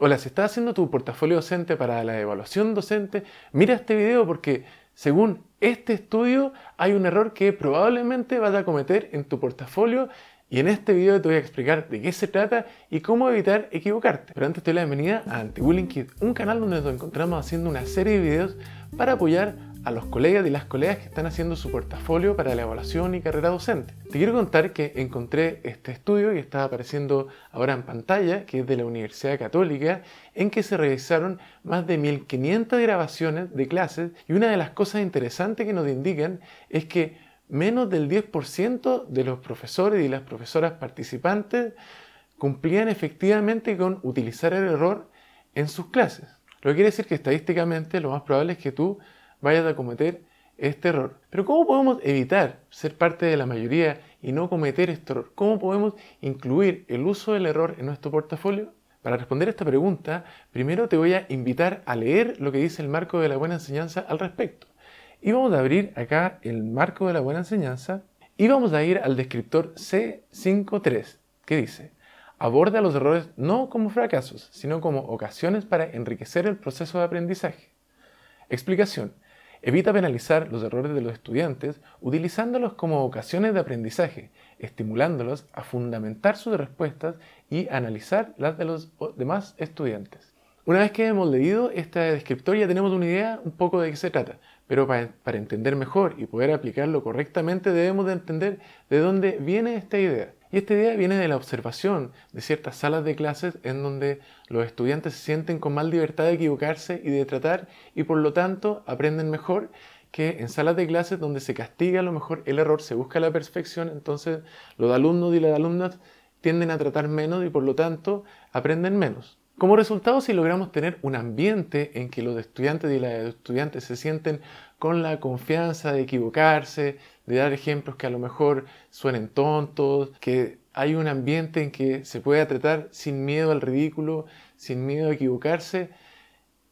Hola, si estás haciendo tu portafolio docente para la evaluación docente, mira este video porque según este estudio hay un error que probablemente vas a cometer en tu portafolio y en este video te voy a explicar de qué se trata y cómo evitar equivocarte. Pero antes te doy la bienvenida a Antibullying Kit, un canal donde nos encontramos haciendo una serie de videos para apoyar a los colegas y las colegas que están haciendo su portafolio para la evaluación y carrera docente. Te quiero contar que encontré este estudio que está apareciendo ahora en pantalla, que es de la Universidad Católica, en que se revisaron más de 1500 grabaciones de clases y una de las cosas interesantes que nos indican es que menos del 10% de los profesores y las profesoras participantes cumplían efectivamente con utilizar el error en sus clases. Lo que quiere decir que estadísticamente lo más probable es que tú vayas a cometer este error. Pero ¿cómo podemos evitar ser parte de la mayoría y no cometer este error? ¿Cómo podemos incluir el uso del error en nuestro portafolio? Para responder a esta pregunta, primero te voy a invitar a leer lo que dice el marco de la buena enseñanza al respecto. Y vamos a abrir acá el marco de la buena enseñanza y vamos a ir al descriptor C53, que dice: aborda los errores no como fracasos, sino como ocasiones para enriquecer el proceso de aprendizaje. Explicación. Evita penalizar los errores de los estudiantes utilizándolos como ocasiones de aprendizaje, estimulándolos a fundamentar sus respuestas y analizar las de los demás estudiantes. Una vez que hemos leído este descriptor ya tenemos una idea un poco de qué se trata, pero para entender mejor y poder aplicarlo correctamente debemos de entender de dónde viene esta idea. Y esta idea viene de la observación de ciertas salas de clases en donde los estudiantes se sienten con más libertad de equivocarse y de tratar y por lo tanto aprenden mejor que en salas de clases donde se castiga a lo mejor el error, se busca la perfección, entonces los alumnos y las alumnas tienden a tratar menos y por lo tanto aprenden menos. Como resultado, si logramos tener un ambiente en que los estudiantes y las estudiantes se sienten con la confianza de equivocarse, de dar ejemplos que a lo mejor suenen tontos, que hay un ambiente en que se pueda tratar sin miedo al ridículo, sin miedo a equivocarse,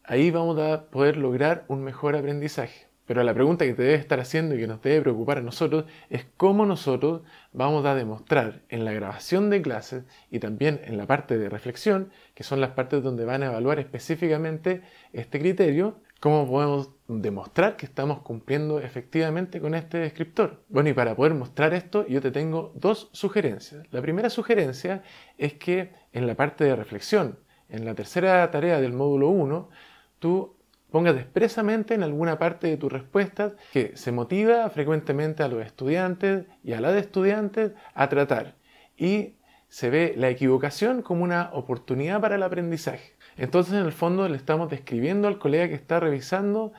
ahí vamos a poder lograr un mejor aprendizaje. Pero la pregunta que te debe estar haciendo y que nos debe preocupar a nosotros es cómo nosotros vamos a demostrar en la grabación de clases y también en la parte de reflexión, que son las partes donde van a evaluar específicamente este criterio, ¿cómo podemos demostrar que estamos cumpliendo efectivamente con este descriptor? Bueno, y para poder mostrar esto yo te tengo dos sugerencias. La primera sugerencia es que en la parte de reflexión, en la tercera tarea del módulo 1, tú pongas expresamente en alguna parte de tus respuestas que se motiva frecuentemente a los estudiantes y a las estudiantes a tratar y se ve la equivocación como una oportunidad para el aprendizaje. Entonces, en el fondo, le estamos describiendo al colega que está revisando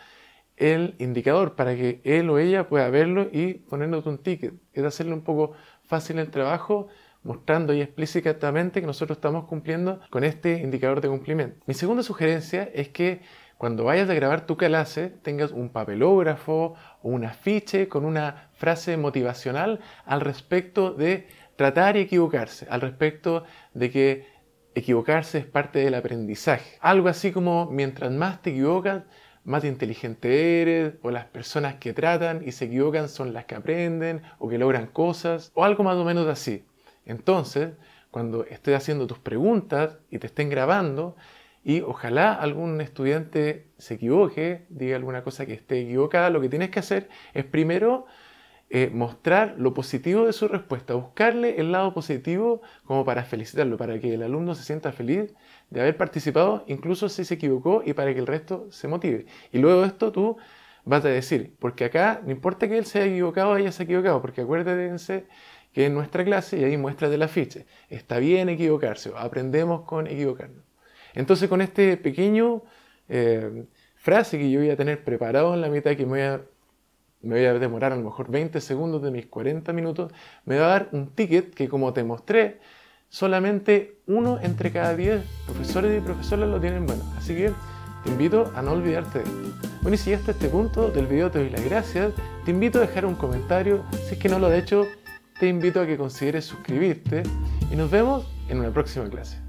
el indicador para que él o ella pueda verlo y ponernos un ticket. Es hacerle un poco fácil el trabajo, mostrando y explícitamente que nosotros estamos cumpliendo con este indicador de cumplimiento. Mi segunda sugerencia es que cuando vayas a grabar tu clase tengas un papelógrafo o un afiche con una frase motivacional al respecto de tratar y equivocarse, al respecto de que equivocarse es parte del aprendizaje. Algo así como: mientras más te equivocas, más inteligente eres, o las personas que tratan y se equivocan son las que aprenden o que logran cosas, o algo más o menos así. Entonces, cuando estés haciendo tus preguntas y te estén grabando, y ojalá algún estudiante se equivoque, diga alguna cosa que esté equivocada, lo que tienes que hacer es primero mostrar lo positivo de su respuesta, buscarle el lado positivo como para felicitarlo, para que el alumno se sienta feliz de haber participado, incluso si se equivocó, y para que el resto se motive. Y luego de esto tú vas a decir, porque acá no importa que él se haya equivocado o ella se haya equivocado, porque acuérdense que en nuestra clase, y ahí muestras del afiche, está bien equivocarse, aprendemos con equivocarnos. Entonces, con este pequeño frase que yo voy a tener preparado en la mitad, que me voy a demorar a lo mejor 20 segundos de mis 40 minutos, me va a dar un ticket que, como te mostré, solamente 1 entre cada 10 profesores y profesoras lo tienen bueno. Así que te invito a no olvidarte de esto. Bueno, y si hasta este punto del video te doy las gracias, te invito a dejar un comentario. Si es que no lo has hecho, te invito a que consideres suscribirte y nos vemos en una próxima clase.